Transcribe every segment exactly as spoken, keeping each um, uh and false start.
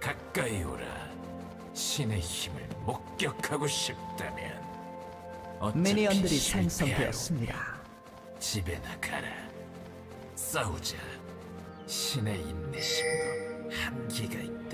가까이 오라. 신의 힘을 목격하고 싶다면 미니언들이 생성되었습니다. 집에나 가라. 싸우자. 신의 인내심도 한계가 있다.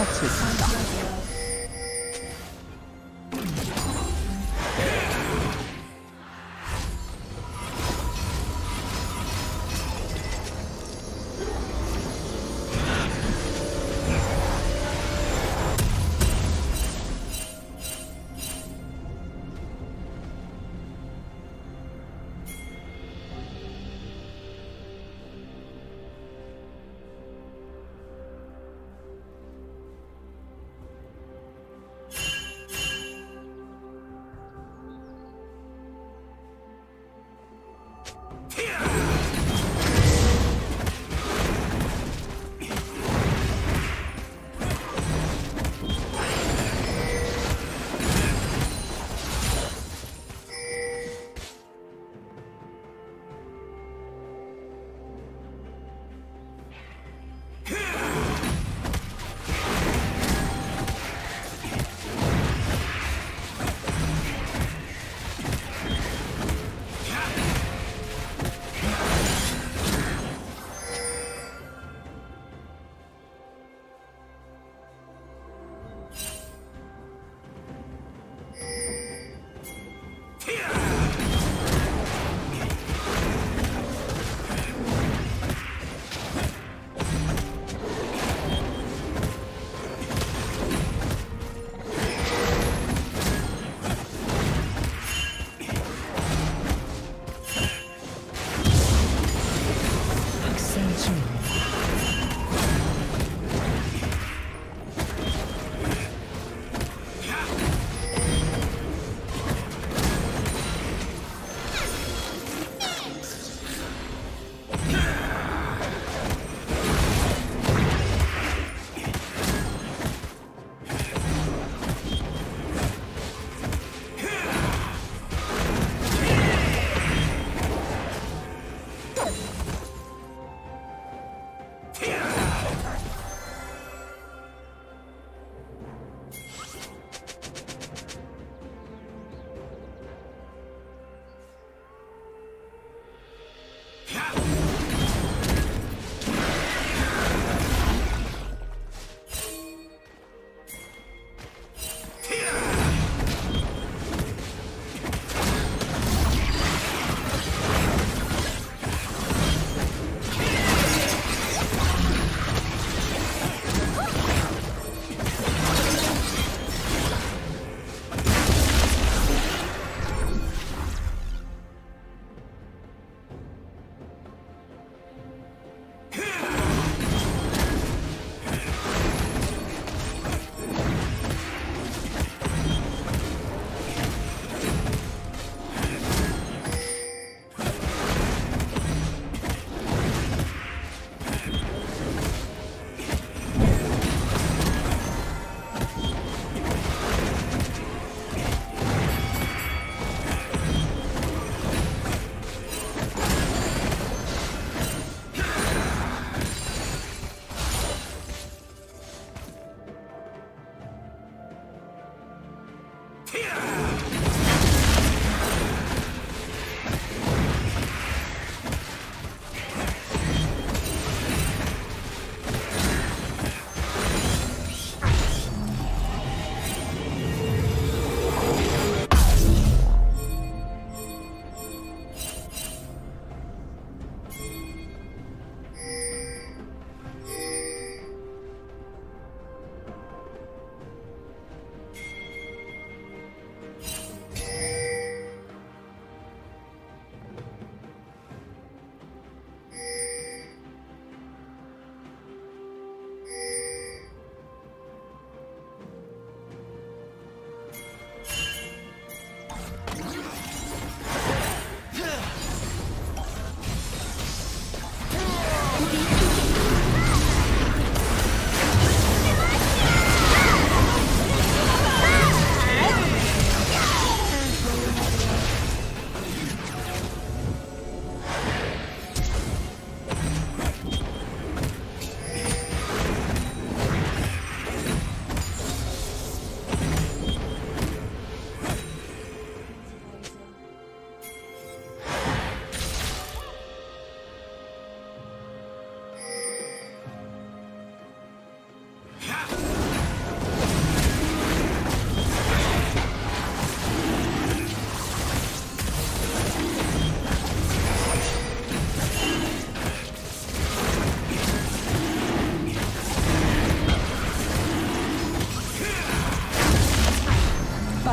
처치했습니다.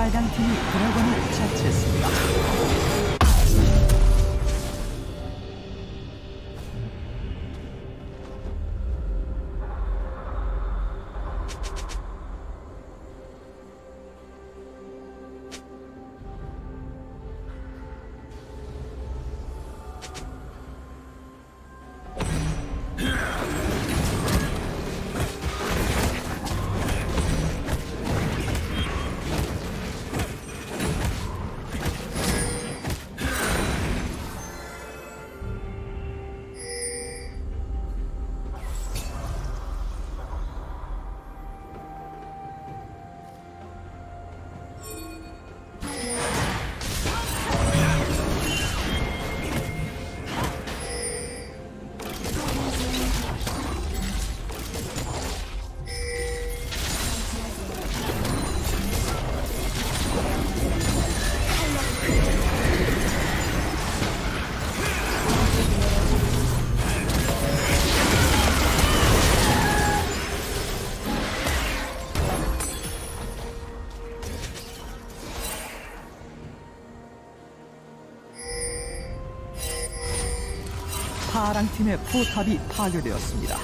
빨강 팀이 드래곤을 처치했습니다. 파랑팀의 포탑이 파괴되었습니다.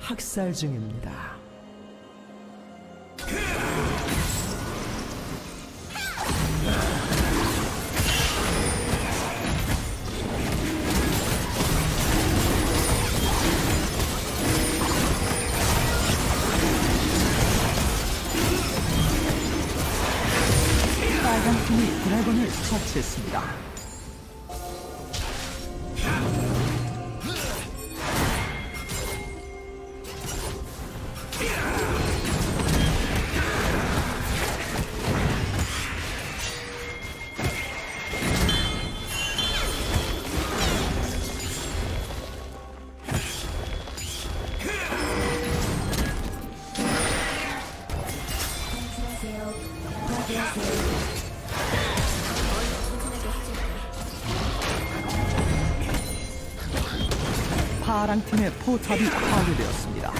학살 중입니다. 처치했습니다. 파랑팀의 포탑이 파괴되었습니다.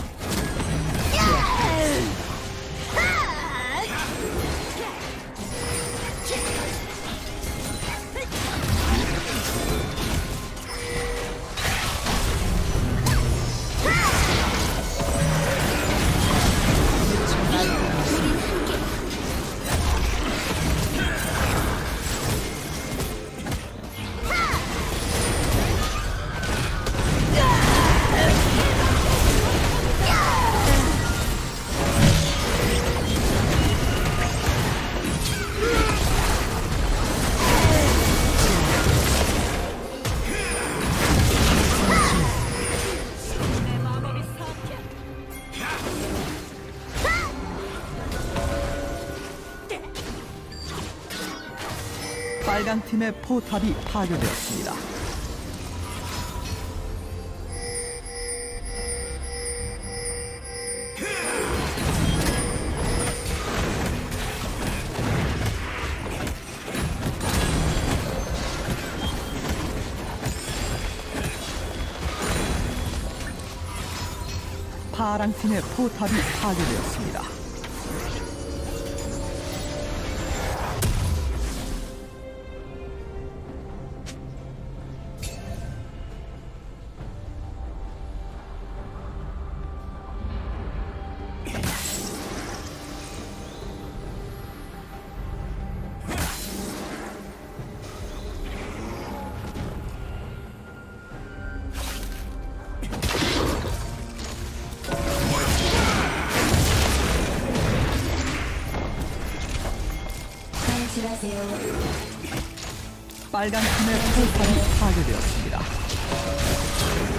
빨간 팀의 포탑이 파괴되었습니다. 파랑 팀의 포탑이 파괴되었습니다. 빨간 팀의 포탑이 파괴되었습니다.